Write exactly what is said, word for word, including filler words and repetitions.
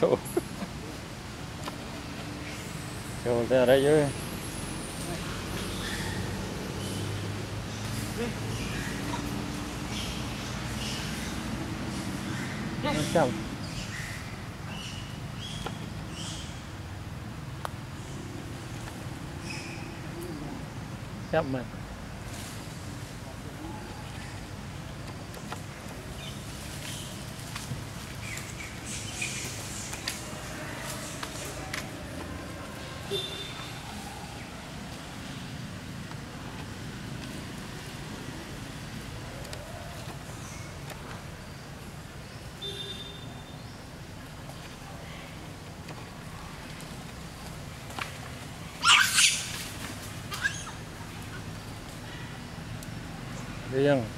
Chỗ Chỗ ra đây chứ. Chào chậm mà riêng